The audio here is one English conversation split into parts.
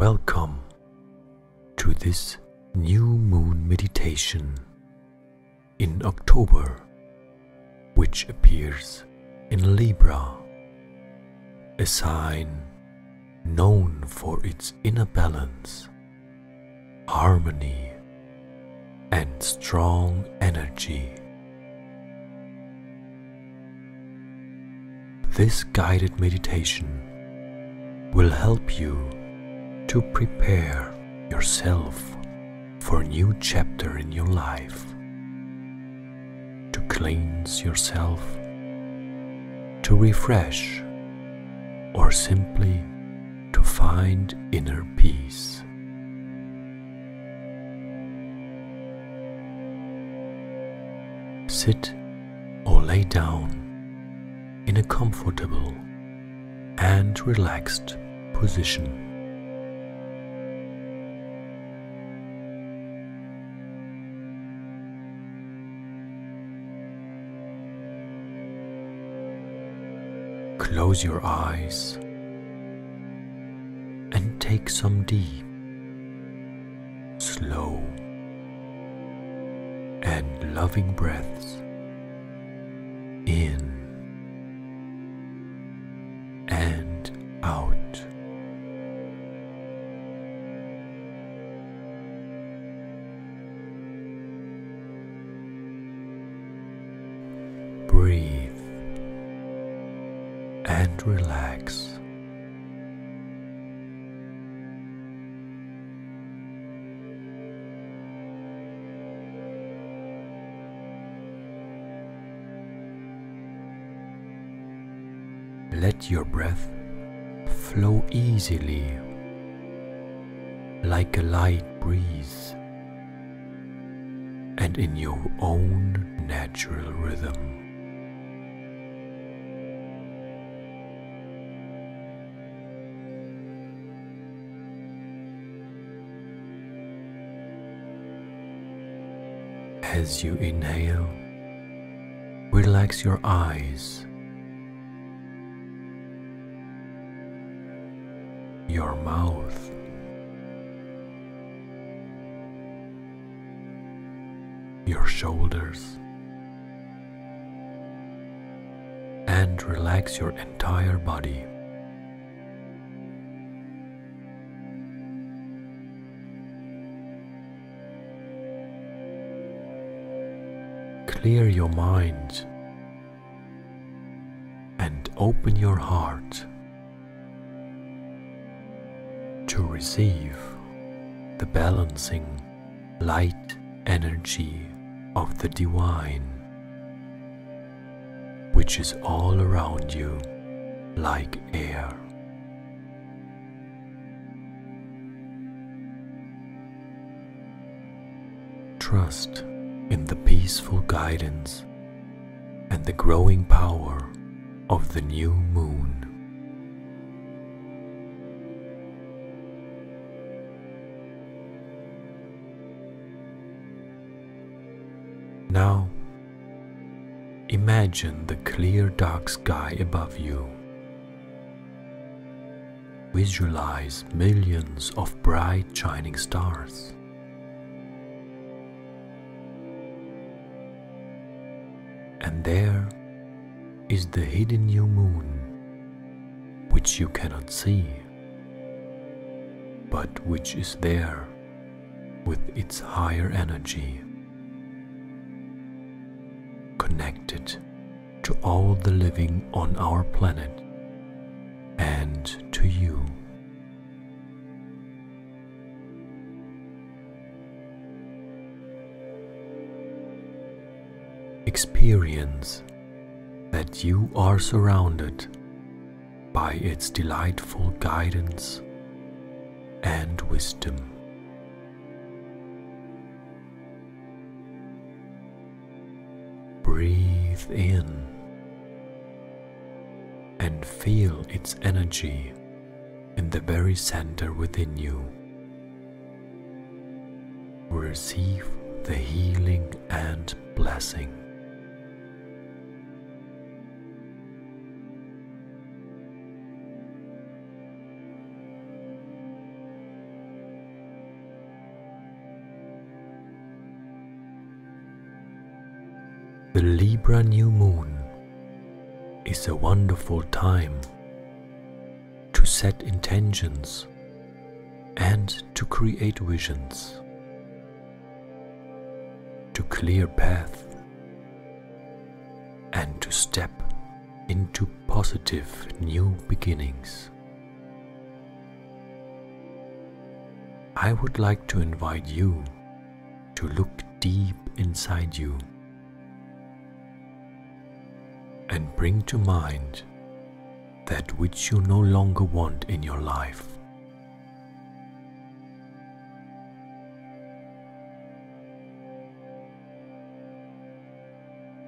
Welcome to this new moon meditation in October, which appears in Libra, a sign known for its inner balance, harmony, and strong energy. This guided meditation will help you to prepare yourself for a new chapter in your life, to cleanse yourself, to refresh, or simply to find inner peace. Sit or lay down in a comfortable and relaxed position. Close your eyes and take some deep, slow, and loving breaths in and out. Breathe and relax. Let your breath flow easily, like a light breeze, and in your own natural rhythm. As you inhale, relax your eyes, your mouth, your shoulders, and relax your entire body. Clear your mind and open your heart to receive the balancing light energy of the divine, which is all around you like air. Trust in the peaceful guidance and the growing power of the new moon. Now, imagine the clear dark sky above you. Visualize millions of bright shining stars. And there is the hidden new moon, which you cannot see, but which is there with its higher energy, connected to all the living on our planet and to you. Experience that you are surrounded by its delightful guidance and wisdom. Breathe in and feel its energy in the very center within you. Receive the healing and blessing. The Libra new moon is a wonderful time to set intentions and to create visions, to clear path and to step into positive new beginnings. I would like to invite you to look deep inside you and bring to mind that which you no longer want in your life.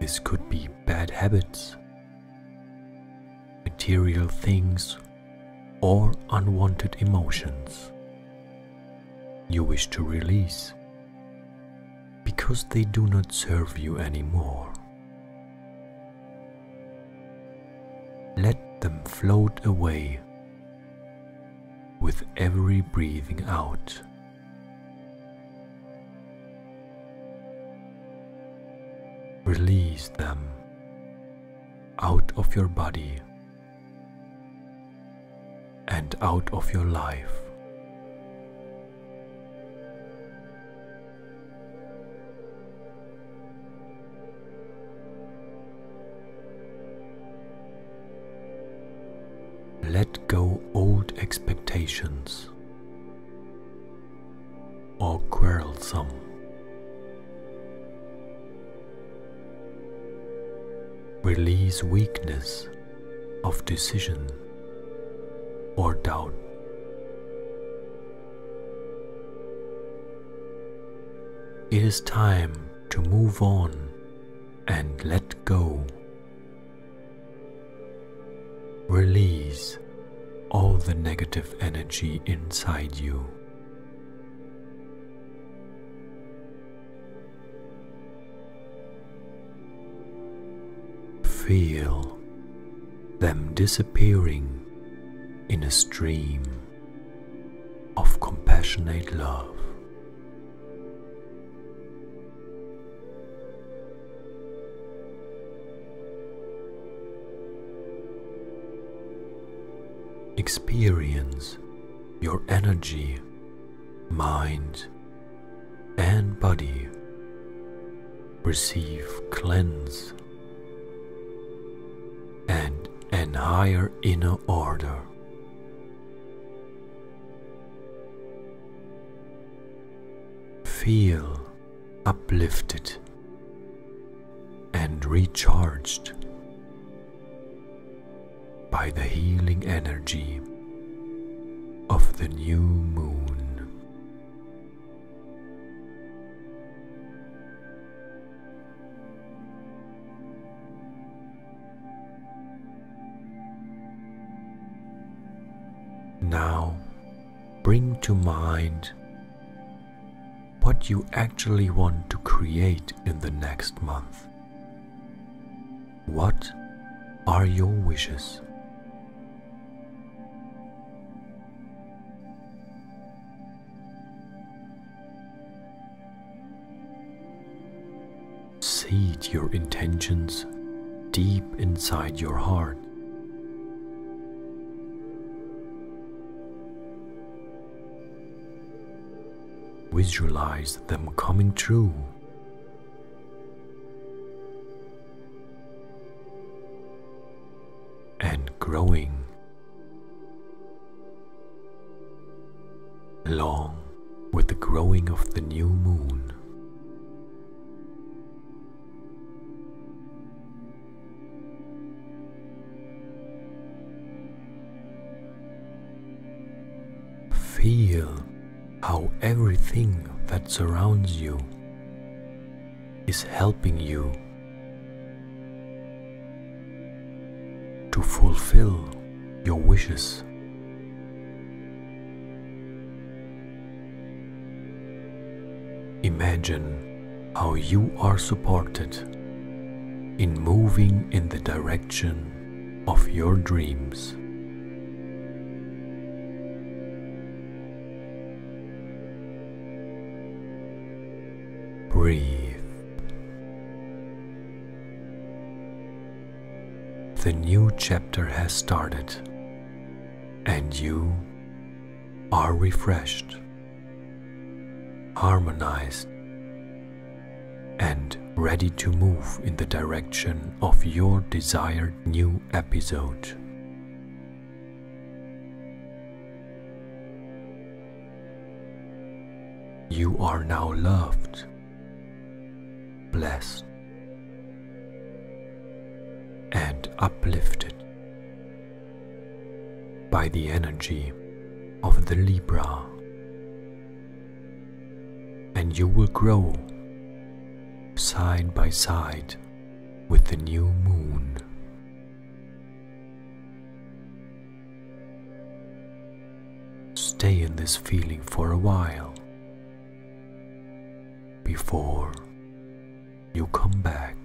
This could be bad habits, material things, or unwanted emotions you wish to release because they do not serve you anymore. Let them float away with every breathing out. Release them out of your body and out of your life. Let go old expectations or quarrelsome. Release weakness of decision or doubt. It is time to move on and let go. Release all the negative energy inside you. Feel them disappearing in a stream of compassionate love. Experience your energy, mind, and body. Receive, cleanse, and an higher inner order. Feel uplifted and recharged by the healing energy of the new moon. Now bring to mind what you actually want to create in the next month. What are your wishes? Seed your intentions deep inside your heart. Visualize them coming true. And growing along with the growing of the new moon. Feel how everything that surrounds you is helping you to fulfill your wishes. Imagine how you are supported in moving in the direction of your dreams. Breathe The new chapter has started, and you are refreshed, harmonized, and ready to move in the direction of your desired new episode. You are now loved, blessed, and uplifted by the energy of the Libra, and you will grow side by side with the new moon. Stay in this feeling for a while before you come back.